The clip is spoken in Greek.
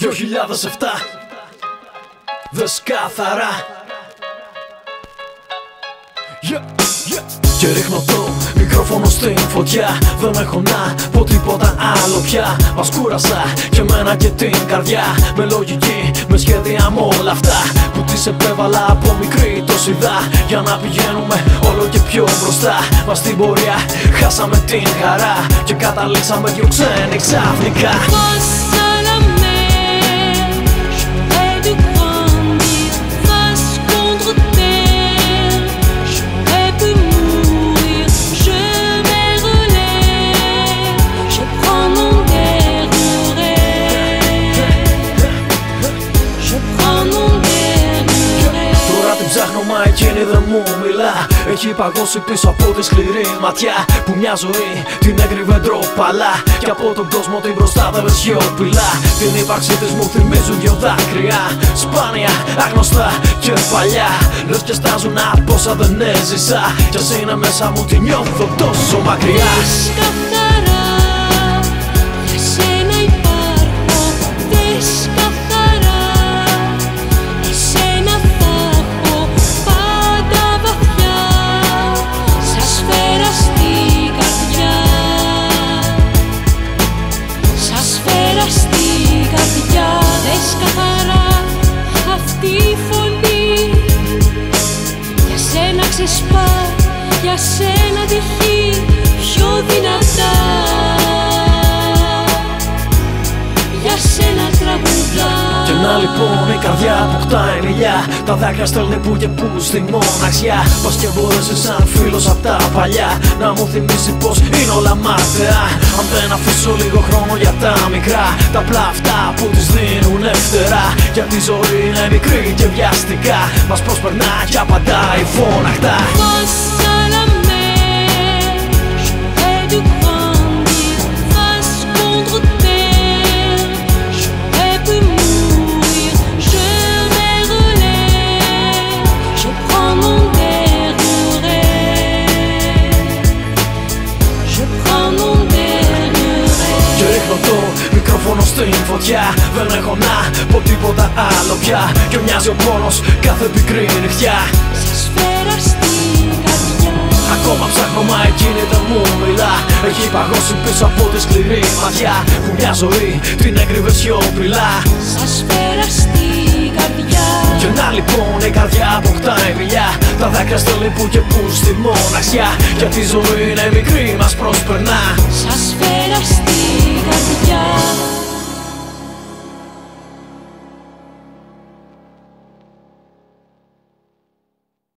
2007 Δες καθαρά. Και ρίχνω το μικρόφωνο στην φωτιά. Δεν έχω να πω τίποτα άλλο πια. Μας κούρασα και μένα και την καρδιά. Με λογική, με σχέδια με όλα αυτά που τις επέβαλα από μικρή τοσιδά. Για να πηγαίνουμε όλο και πιο μπροστά. Μα στην πορεία χάσαμε την χαρά και καταλήξαμε δυο ξένοι ξαφνικά. Εκείνη δεν μου μιλά. Έχει παγώσει πίσω από τη σκληρή ματιά που μια ζωή την έκρυβε ντροπαλά. Και από τον κόσμο την προστάτευε σιωπηλά. Την ύπαρξή της μου θυμίζουν δυο δάκρυα, σπάνια, άγνωστα και παλιά. Λες και στάζουν από όσα δεν έζησα. Κι ας είναι μέσα μου, τη νιώθω τόσο μακριά. Δες καθαρά αυτή η φωνή. Για σένα ξεσπά, για σένα τυχεί πιο δυνατά. Για σένα τραγουδά. Και να λοιπόν η καρδιά αποκτάει ηλιά. Τα δάκρυα στέλνει που και που στη μοναξιά. Πως και μπορέσεις σαν φίλος απ' τα παλιά να μου θυμίσει πως είναι όλα μάταια. Αν δεν αφήσω λίγο χρόνο για τα μικρά, τα απλά αυτά που τις δίνουν φτερά. Γιατί η ζωή είναι μικρή και βιαστικά. Μας προσπερνά και απαντάει φωναχτά. Στην φωτιά δεν έχω να πω τίποτα άλλο πια. Και μοιάζει ο πόνος κάθε πικρή νυχτιά. Σας φέρα στην καρδιά. Ακόμα ψάχνω μα εκείνη δεν μου μιλά. Έχει παγώσει πίσω από τη σκληρή ματιά που μια ζωή την έκρυβε σιωπηλά. Σας φέρα στην καρδιά. Και να λοιπόν η καρδιά αποκτάει μιλιά. Τα δάκρυα στέλνει που και που στη μοναξιά. Γιατί η ζωή είναι μικρή μας προσπερνά. Σας φέρα στην